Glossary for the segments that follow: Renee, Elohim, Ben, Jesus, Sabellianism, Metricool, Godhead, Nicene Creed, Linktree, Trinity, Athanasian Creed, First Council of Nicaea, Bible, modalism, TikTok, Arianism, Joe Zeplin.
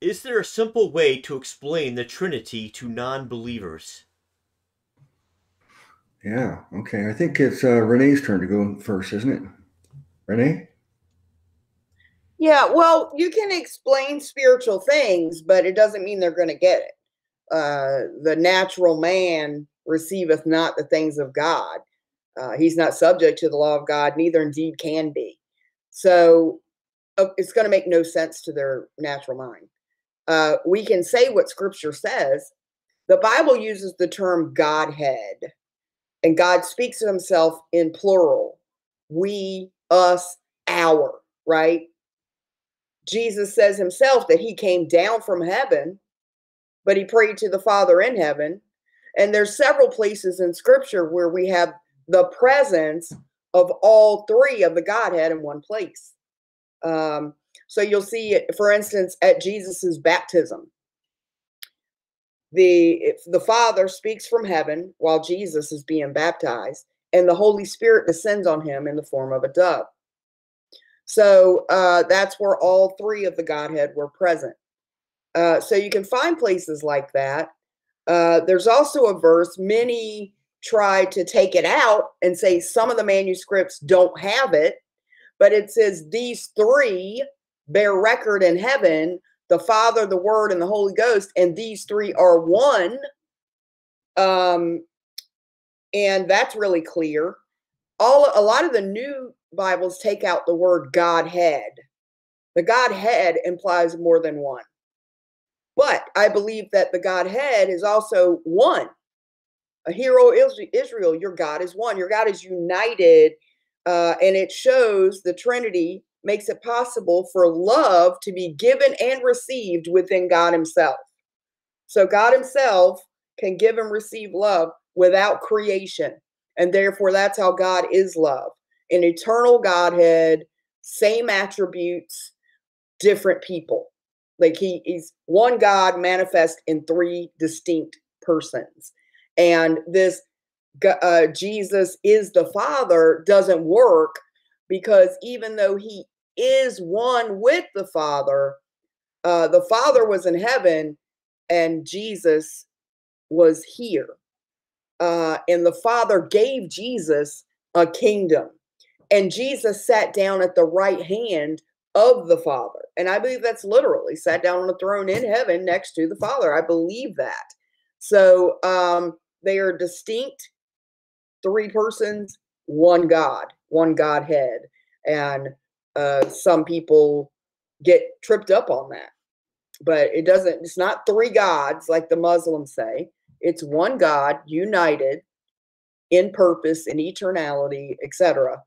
Is there a simple way to explain the Trinity to non-believers? Yeah, okay. I think it's Renee's turn to go first, isn't it? Renee? Yeah, well, you can explain spiritual things, but it doesn't mean they're going to get it. The natural man receiveth not the things of God. He's not subject to the law of God, neither indeed can be. So it's going to make no sense to their natural mind. We can say what Scripture says. The Bible uses the term Godhead, and God speaks of himself in plural. We, us, our, right? Jesus says himself that he came down from heaven, but he prayed to the Father in heaven. And there's several places in Scripture where we have the presence of all three of the Godhead in one place. So you'll see it, for instance, at Jesus's baptism. The Father speaks from heaven while Jesus is being baptized, and the Holy Spirit descends on him in the form of a dove. So that's where all three of the Godhead were present. So you can find places like that. There's also a verse, many try to take it out and say some of the manuscripts don't have it, but it says these three bear record in heaven, the Father, the Word, and the Holy Ghost, and these three are one. And that's really clear. A lot of the new Bibles take out the word Godhead. The Godhead implies more than one. But I believe that the Godhead is also one. Hear, O Israel, your God is one. Your God is united, and it shows the Trinity makes it possible for love to be given and received within God himself. So God himself can give and receive love without creation. And therefore, that's how God is love. An eternal Godhead, same attributes, different people. Like he is one God manifest in three distinct persons. And this Jesus is the Father doesn't work because even though he is one with the Father was in heaven and Jesus was here. And the Father gave Jesus a kingdom. And Jesus sat down at the right hand of the Father. And I believe that's literally sat down on a throne in heaven next to the Father. I believe that. So they are distinct, three persons, one God, one Godhead. And some people get tripped up on that. But it doesn't, it's not three gods like the Muslims say. It's one God united in purpose, in eternality, etc.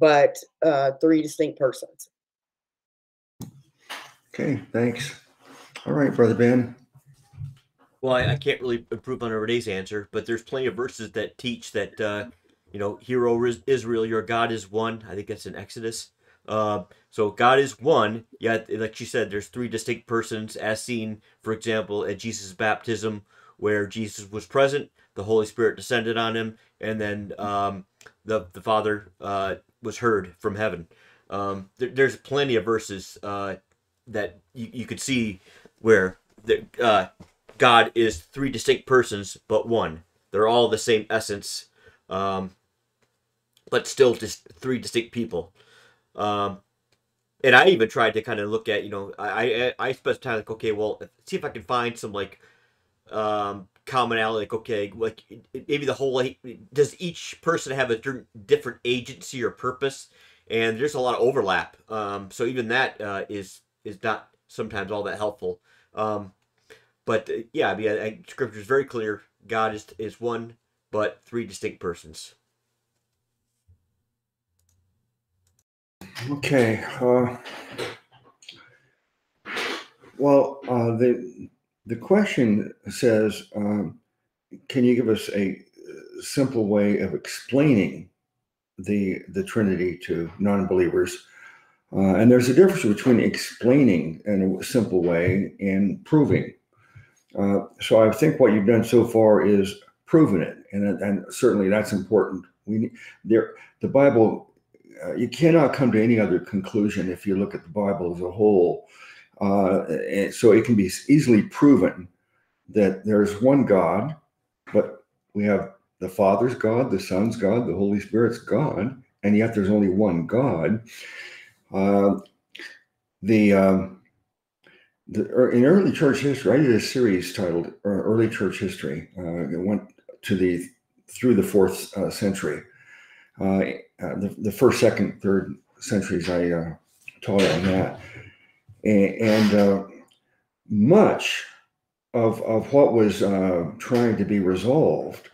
But three distinct persons. Okay, thanks. All right, Brother Ben. Well, I can't really improve on Renee's answer, but there's plenty of verses that teach that, you know, hear, O Israel, your God is one. I think that's in Exodus. So God is one. Yet, like you said, there's three distinct persons as seen, for example, at Jesus' baptism where Jesus was present, the Holy Spirit descended on him, and then the Father was heard from heaven. There's plenty of verses that you could see where God is three distinct persons, but one. They're all the same essence, but still just three distinct people. And I even tried to kind of look at, you know, I spent time like, okay, well, see if I can find some like commonality, like, okay, like maybe the whole, like, does each person have a different agency or purpose? And there's a lot of overlap. So even that is not sometimes all that helpful. But yeah, I mean, Scripture is very clear. God is one, but three distinct persons. Okay. The question says, can you give us a simple way of explaining the Trinity to non-believers? And there's a difference between explaining in a simple way and proving. So I think what you've done so far is proven it, and certainly that's important. The Bible, you cannot come to any other conclusion if you look at the Bible as a whole So it can be easily proven that there's one God, but we have the Father's God, the Son's God, the Holy Spirit's God, and yet there's only one God. In early church history, I did a series titled Early Church History. It went through the fourth century. The first, second, third centuries I taught on that. And much of what was trying to be resolved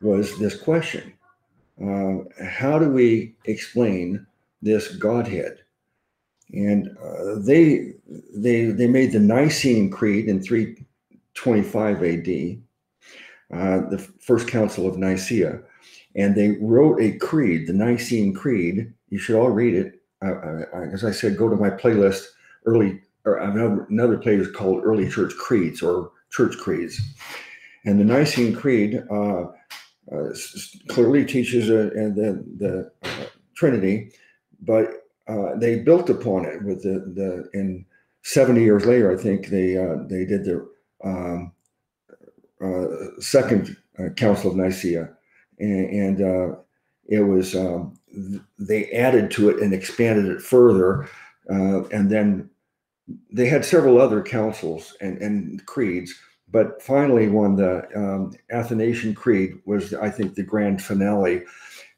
was this question. How do we explain this Godhead? And they made the Nicene Creed in 325 AD, the First Council of Nicaea, and they wrote a creed, the Nicene Creed. You should all read it. As I said, go to my playlist, another playlist called Early Church Creeds or Church Creeds. And the Nicene Creed clearly teaches the Trinity, but they built upon it with and 70 years later, I think they did the second Council of Nicaea, and it was they added to it and expanded it further, and then they had several other councils and creeds, but finally, when the Athanasian Creed was, I think, the grand finale,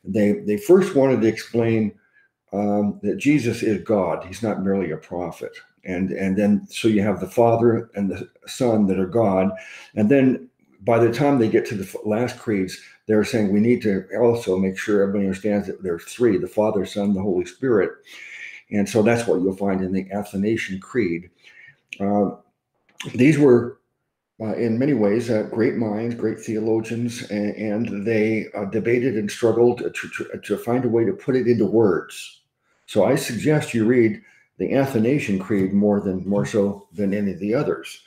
they first wanted to explain that Jesus is God. He's not merely a prophet. And then, so you have the Father and the Son that are God. And then by the time they get to the last creeds, they're saying we need to also make sure everybody understands that there's three, the Father, Son, the Holy Spirit. And so that's what you'll find in the Athanasian Creed. These were, in many ways, great minds, great theologians, and they debated and struggled to find a way to put it into words. So I suggest you read the Athanasian Creed more so than any of the others,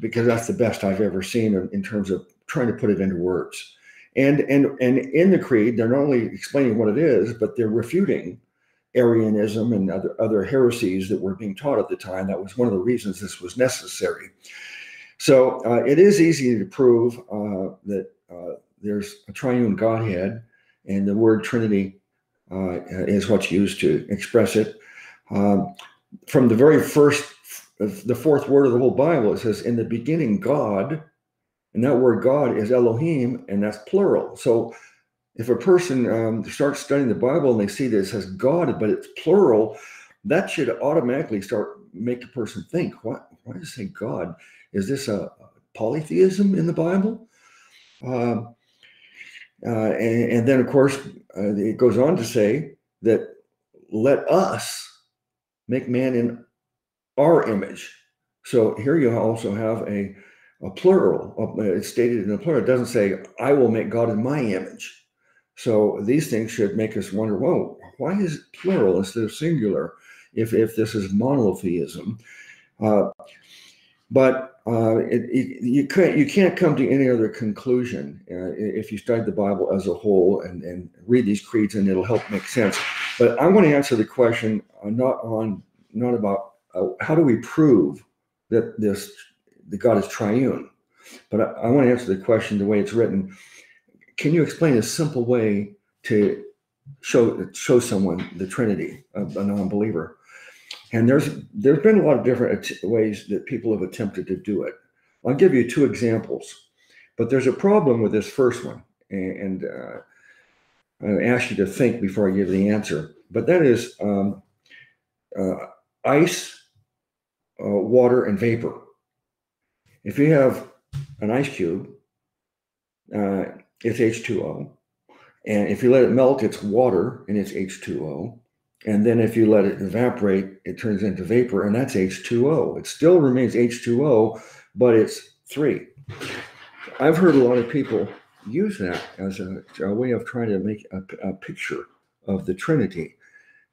because that's the best I've ever seen in terms of trying to put it into words. And in the creed, they're not only explaining what it is, but they're refuting Arianism and other heresies that were being taught at the time. That was one of the reasons this was necessary. So it is easy to prove that there's a triune Godhead, and the word Trinity is what's used to express it. From the very fourth word of the whole Bible, it says, in the beginning, God, and that word God is Elohim, and that's plural. So if a person starts studying the Bible and they see that it says God, but it's plural, that should automatically make a person think, why does it say God? Is this a polytheism in the Bible? And then, of course, it goes on to say that let us make man in our image. So here you also have a plural. It's stated in the plural. It doesn't say, I will make God in my image. So these things should make us wonder, whoa, why is it plural instead of singular if this is monotheism? But you can't come to any other conclusion if you study the Bible as a whole and read these creeds, and it'll help make sense. But I want to answer the question not about how do we prove that that God is triune, but I want to answer the question the way it's written. Can you explain a simple way to show someone the Trinity, a non-believer? And there's been a lot of different ways that people have attempted to do it. I'll give you two examples, but there's a problem with this first one, and I ask you to think before I give the answer. But that is ice, water, and vapor. If you have an ice cube, it's H2O, and if you let it melt, it's water, and it's H2O. And then if you let it evaporate, it turns into vapor, and that's H2O. It still remains H2O, but it's three. I've heard a lot of people use that as a way of trying to make a picture of the Trinity,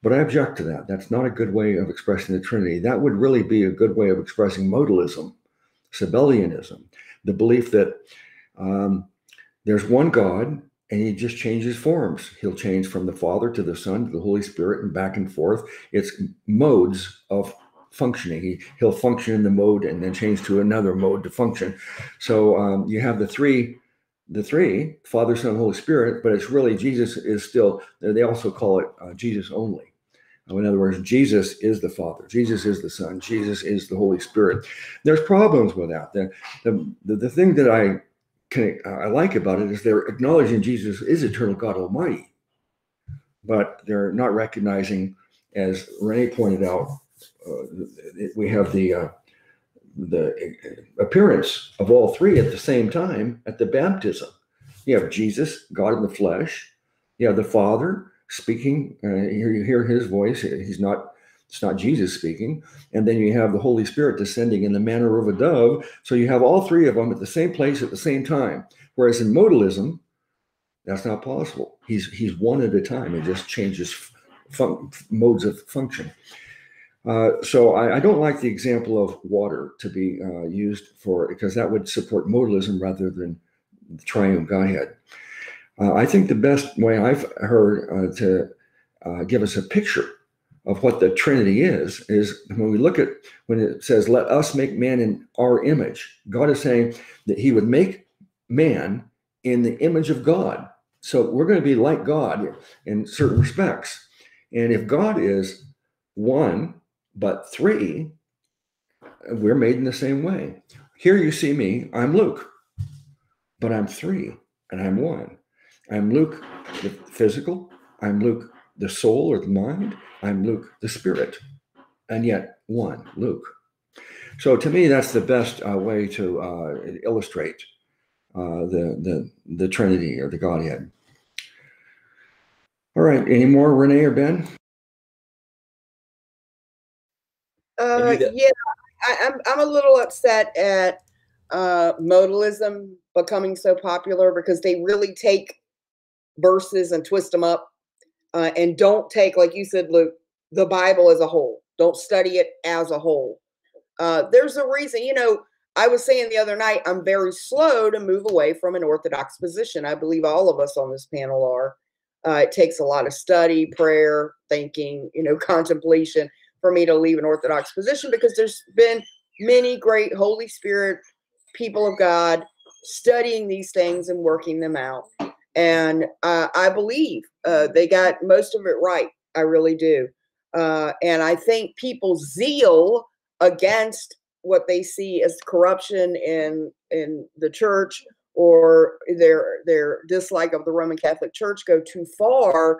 but I object to that. That's not a good way of expressing the Trinity. That would really be a good way of expressing modalism, Sabellianism, the belief that there's one God, and he just changes forms. He'll change from the Father to the Son to the Holy Spirit and back and forth. It's modes of functioning. He'll function in the mode and then change to another mode to function. So you have the three, Father, Son, Holy Spirit, but it's really Jesus is still, they also call it Jesus only. In other words, Jesus is the Father, Jesus is the Son, Jesus is the Holy Spirit. There's problems with that. The thing that I like about it is they're acknowledging Jesus is eternal God Almighty, but they're not recognizing, as Renee pointed out, we have the appearance of all three at the same time at the baptism. You have Jesus, God in the flesh. You have the Father speaking. You hear his voice. He's not. It's not Jesus speaking. And then you have the Holy Spirit descending in the manner of a dove. So you have all three of them at the same place at the same time. Whereas in modalism, that's not possible. He's one at a time. It just changes modes of function. So I don't like the example of water to be used for, because that would support modalism rather than the triune Godhead. I think the best way I've heard to give us a picture of what the Trinity is when we look at, when it says, let us make man in our image, God is saying that he would make man in the image of God. So we're going to be like God in certain respects. And if God is one, but three, we're made in the same way. Here you see me, I'm Luke, but I'm three and I'm one. I'm Luke the physical, I'm Luke the soul or the mind, I'm Luke the spirit, and yet one, Luke. So to me, that's the best way to illustrate the Trinity or the Godhead. All right, any more, Renee or Ben? I'm a little upset at modalism becoming so popular, because they really take verses and twist them up and don't take, like you said, Luke, the Bible as a whole. Don't study it as a whole. There's a reason, you know, I was saying the other night, I'm very slow to move away from an orthodox position. I believe all of us on this panel are. It takes a lot of study, prayer, thinking, you know, contemplation, for me to leave an orthodox position, because there's been many great Holy Spirit people of God studying these things and working them out. And I believe they got most of it right. I really do. And I think people's zeal against what they see as corruption in the church, or their dislike of the Roman Catholic Church, go too far,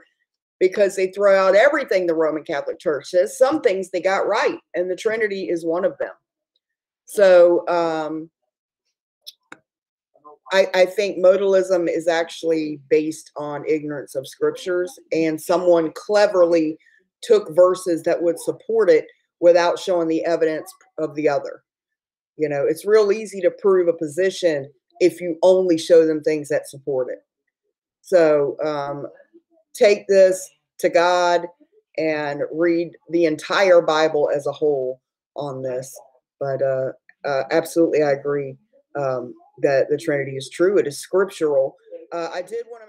because they throw out everything the Roman Catholic Church says. Some things they got right, and the Trinity is one of them. So I think modalism is actually based on ignorance of scriptures, and someone cleverly took verses that would support it without showing the evidence of the other. You know, it's real easy to prove a position if you only show them things that support it. So, take this to God and read the entire Bible as a whole on this. But absolutely, I agree that the Trinity is true. It is scriptural. I did want to